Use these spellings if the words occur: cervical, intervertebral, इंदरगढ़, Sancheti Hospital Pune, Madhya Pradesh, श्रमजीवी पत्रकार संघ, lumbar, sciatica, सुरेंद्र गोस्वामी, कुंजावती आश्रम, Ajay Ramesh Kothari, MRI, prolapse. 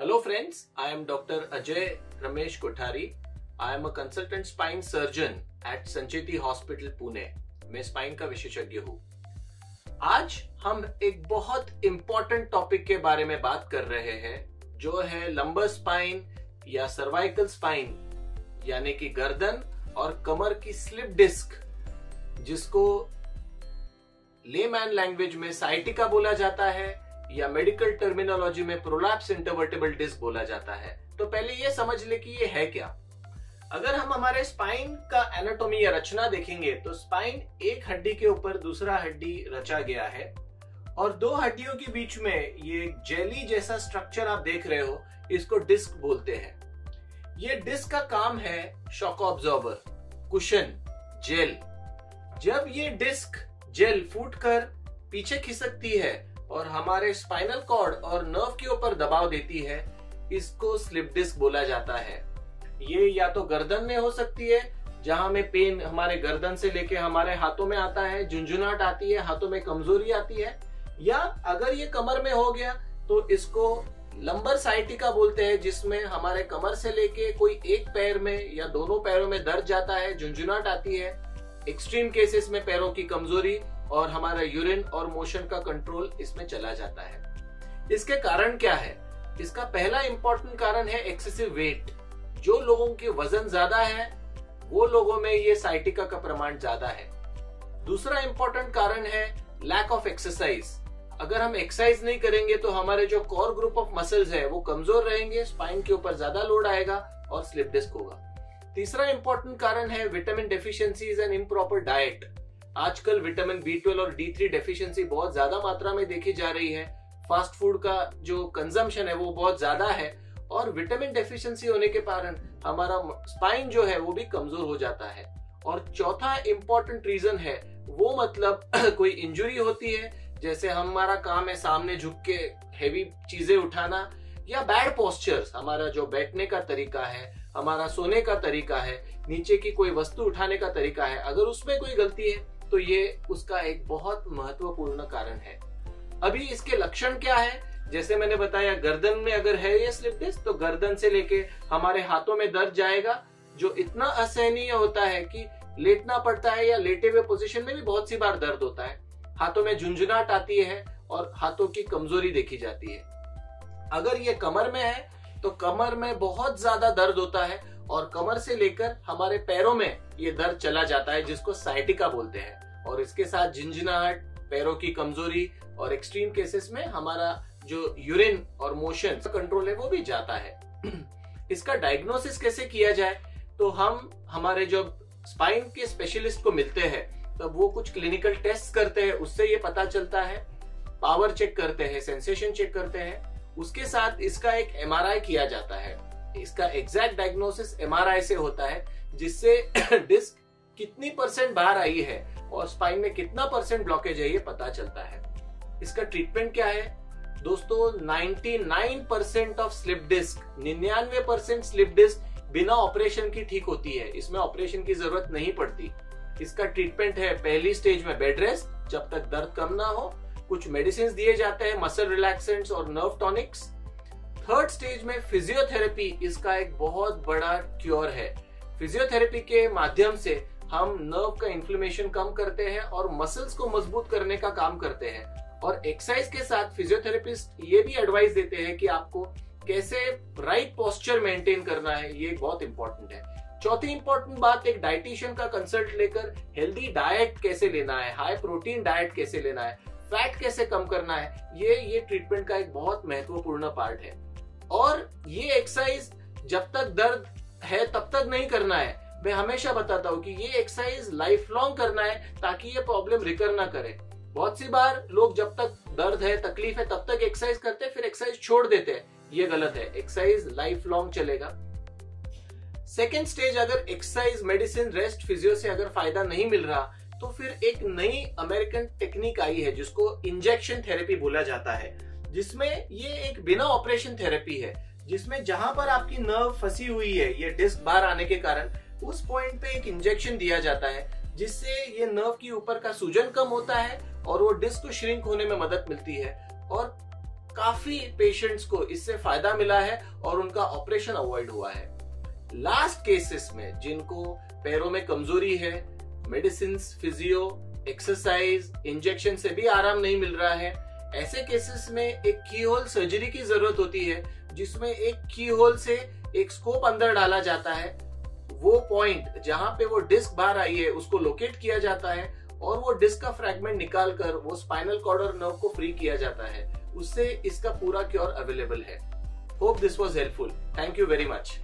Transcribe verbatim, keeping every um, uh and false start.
Hello friends, I am Doctor Ajay Ramesh Kothari. I am a consultant spine surgeon at Sancheti Hospital Pune. मैं spine का विशेषज्ञ हूँ। आज हम एक बहुत important topic के बारे में बात कर रहे हैं, जो है lumbar spine या cervical spine, यानी कि गर्दन और कमर की slip disc, जिसको लेमैन लैंग्वेज में साइटिका बोला जाता है या मेडिकल टर्मिनोलॉजी में प्रोलैप्स इंटरवर्टेब्रल डिस्क बोला जाता है। तो पहले ये समझ ले कि ये है क्या। अगर हम हमारे स्पाइन का एनाटॉमी या रचना देखेंगे तो स्पाइन एक हड्डी के ऊपर दूसरा हड्डी रचा गया है और दो हड्डियों के बीच में ये जेली जैसा स्ट्रक्चर आप देख रहे हो, इसको डिस्क बोलते हैं। ये डिस्क का काम है शॉक ऑब्जॉर्बर, कुशन, जेल। जब ये डिस्क जेल फूटकर पीछे खिसकती है और हमारे स्पाइनल कॉर्ड और नर्व के ऊपर दबाव देती है, इसको स्लिप डिस्क बोला जाता है। ये या तो गर्दन में हो सकती है, जहां में पेन हमारे गर्दन से लेके हमारे हाथों में आता है, झुंझुनाहट आती है, हाथों में कमजोरी आती है, या अगर ये कमर में हो गया तो इसको लंबर साइटिका बोलते हैं, जिसमें हमारे कमर से लेके कोई एक पैर में या दोनों पैरों में दर्द जाता है, झुंझुनाहट आती है। एक्सट्रीम केसेस में पैरों की कमजोरी और हमारा यूरिन और मोशन का कंट्रोल इसमें चला जाता है। इसके कारण क्या है? इसका पहला इंपॉर्टेंट कारण है एक्सेसिव वेट। जो लोगों के वजन ज्यादा है वो लोगों में ये साइटिका का प्रमाण ज्यादा है। दूसरा इंपॉर्टेंट कारण है लैक ऑफ एक्सरसाइज। अगर हम एक्सरसाइज नहीं करेंगे तो हमारे जो कोर ग्रुप ऑफ मसल्स है वो कमजोर रहेंगे, स्पाइन के ऊपर ज्यादा लोड आएगा और स्लिप डिस्क होगा। तीसरा इंपॉर्टेंट कारण है vitamin deficiencies and improper diet. आजकल विटामिन बी ट्वेल्व और डी थ्री डेफिशिएंसी बहुत ज्यादा मात्रा में देखी जा रही है। फास्ट फूड का जो कंजम्पशन है वो बहुत ज्यादा है और विटामिन डेफिशिएंसी होने के कारण हमारा स्पाइन जो है वो भी कमजोर हो जाता है। और चौथा इंपॉर्टेंट रीजन है वो मतलब कोई इंजुरी होती है, जैसे हमारा काम है सामने झुक के हैवी चीजें उठाना या बैड पोस्चर्स, हमारा जो बैठने का तरीका है, हमारा सोने का तरीका है, नीचे की कोई वस्तु उठाने का तरीका है, अगर उसमें कोई गलती है तो ये उसका एक बहुत महत्वपूर्ण कारण है। अभी इसके लक्षण क्या है? जैसे मैंने बताया, गर्दन में अगर है ये स्लिप डिस्क तो गर्दन से लेके हमारे हाथों में दर्द जाएगा, जो इतना असहनीय होता है कि लेटना पड़ता है या लेटे हुए पोजिशन में भी बहुत सी बार दर्द होता है। हाथों में झुंझुनाहट आती है और हाथों की कमजोरी देखी जाती है। अगर ये कमर में है तो कमर में बहुत ज्यादा दर्द होता है और कमर से लेकर हमारे पैरों में ये दर्द चला जाता है, जिसको साइटिका बोलते हैं। और इसके साथ झिंझनाहट, पैरों की कमजोरी और एक्सट्रीम केसेस में हमारा जो यूरिन और मोशन कंट्रोल है वो भी जाता है। इसका डायग्नोसिस कैसे किया जाए? तो हम हमारे जो स्पाइन के स्पेशलिस्ट को मिलते हैं तब वो कुछ क्लिनिकल टेस्ट करते हैं, उससे ये पता चलता है। पावर चेक करते हैं, सेंसेशन चेक करते हैं, उसके साथ इसका एक एमआरआई किया जाता है। इसका एग्जैक्ट डायग्नोसिस एमआरआई से होता है, जिससे डिस्क कितनी परसेंट बाहर आई है और स्पाइन में कितना परसेंट ब्लॉकेज है ये पता चलता है। इसका ट्रीटमेंट क्या है दोस्तों? निन्यानवे परसेंट ऑफ स्लिप डिस्क निन्यानवे परसेंट स्लिप डिस्क बिना ऑपरेशन की ठीक होती है, इसमें ऑपरेशन की जरूरत नहीं पड़ती। इसका ट्रीटमेंट है पहली स्टेज में बेड रेस्ट, जब तक दर्द कम ना हो, कुछ मेडिसिन दिए जाते हैं, मसल रिलैक्सेंट्स और नर्व टॉनिक्स। थर्ड स्टेज में फिजियोथेरेपी इसका एक बहुत बड़ा क्योर है। फिजियोथेरेपी के माध्यम से हम नर्व का इन्फ्लेमेशन कम करते हैं और मसल्स को मजबूत करने का काम करते हैं। और एक्सरसाइज के साथ फिजियोथेरेपिस्ट ये भी एडवाइस देते हैं कि आपको कैसे राइट पोस्चर मेंटेन करना है, ये बहुत इंपॉर्टेंट है। चौथी इंपॉर्टेंट बात, एक डाइटिशियन का कंसल्ट लेकर हेल्दी डाइट कैसे लेना है, हाई प्रोटीन डाइट कैसे लेना है, फैट कैसे कम करना है, ये ये ट्रीटमेंट का एक बहुत महत्वपूर्ण पार्ट है। और ये एक्सरसाइज जब तक दर्द है तब तक नहीं करना है। मैं हमेशा बताता हूँ कि ये एक्सरसाइज लाइफ लॉन्ग करना है ताकि ये प्रॉब्लम रिकर ना करे। बहुत सी बार लोग जब तक दर्द है, तकलीफ है, तब तक एक्सरसाइज करते हैं, फिर एक्सरसाइज छोड़ देते हैं, ये गलत है। एक्सरसाइज लाइफ लॉन्ग चलेगा। सेकेंड स्टेज, अगर एक्सरसाइज, मेडिसिन, रेस्ट, फिजियो से अगर फायदा नहीं मिल रहा तो फिर एक नई अमेरिकन टेक्निक आई है जिसको इंजेक्शन थेरेपी बोला जाता है, जिसमें ये एक बिना ऑपरेशन थेरेपी है, जिसमें जहां पर आपकी नर्व फंसी हुई है ये डिस्क बाहर आने के कारण, उस पॉइंट पे एक इंजेक्शन दिया जाता है, जिससे ये नर्व की ऊपर का सूजन कम होता है और वो डिस्क को श्रिंक होने में मदद मिलती है और काफी पेशेंट्स को इससे फायदा मिला है और उनका ऑपरेशन अवॉइड हुआ है। लास्ट केसेस में जिनको पैरों में कमजोरी है, मेडिसिन्स, फिजियो, एक्सरसाइज, इंजेक्शन से भी आराम नहीं मिल रहा है, ऐसे केसेस में एक की होल सर्जरी की जरूरत होती है, जिसमें एक की होल से एक स्कोप अंदर डाला जाता है। वो पॉइंट जहां पे वो डिस्क बाहर आई है उसको लोकेट किया जाता है और वो डिस्क का फ्रैगमेंट निकाल कर वो स्पाइनल कॉर्ड और नर्व को फ्री किया जाता है। उससे इसका पूरा क्योर अवेलेबल है। Hope this was helpful. Thank you very much.